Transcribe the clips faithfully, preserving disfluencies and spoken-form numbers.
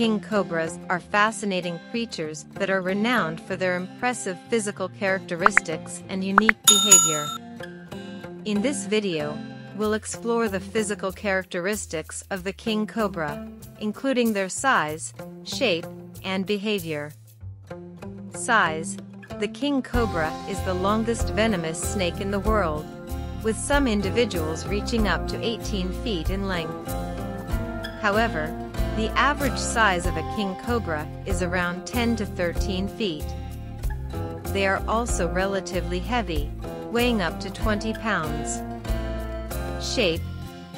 King cobras are fascinating creatures that are renowned for their impressive physical characteristics and unique behavior. In this video, we'll explore the physical characteristics of the king cobra, including their size, shape, and behavior. Size: the king cobra is the longest venomous snake in the world, with some individuals reaching up to eighteen feet in length. However, the average size of a king cobra is around ten to thirteen feet. They are also relatively heavy, weighing up to twenty pounds. Shape: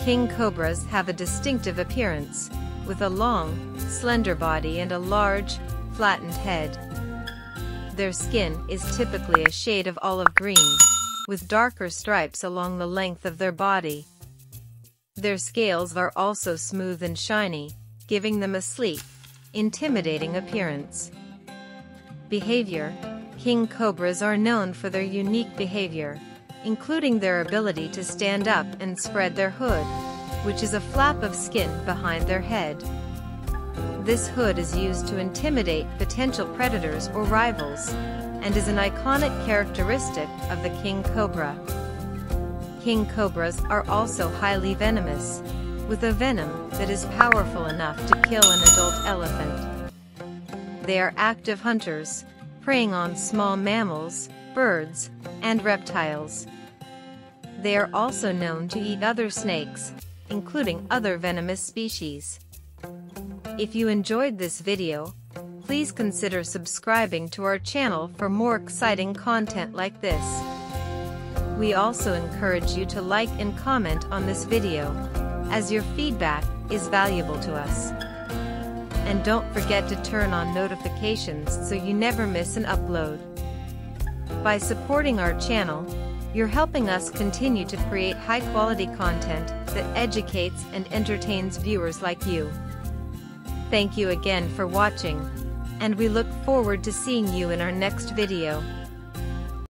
king cobras have a distinctive appearance, with a long, slender body and a large, flattened head. Their skin is typically a shade of olive green, with darker stripes along the length of their body. Their scales are also smooth and shiny, giving them a sleek, intimidating appearance. Behavior: king cobras are known for their unique behavior, including their ability to stand up and spread their hood, which is a flap of skin behind their head. This hood is used to intimidate potential predators or rivals, and is an iconic characteristic of the king cobra. King cobras are also highly venomous, with a venom that is powerful enough to kill an adult elephant. They are active hunters, preying on small mammals, birds, and reptiles. They are also known to eat other snakes, including other venomous species. If you enjoyed this video, please consider subscribing to our channel for more exciting content like this. We also encourage you to like and comment on this video, as your feedback is valuable to us. And don't forget to turn on notifications so you never miss an upload. By supporting our channel, you're helping us continue to create high-quality content that educates and entertains viewers like you. Thank you again for watching, and we look forward to seeing you in our next video.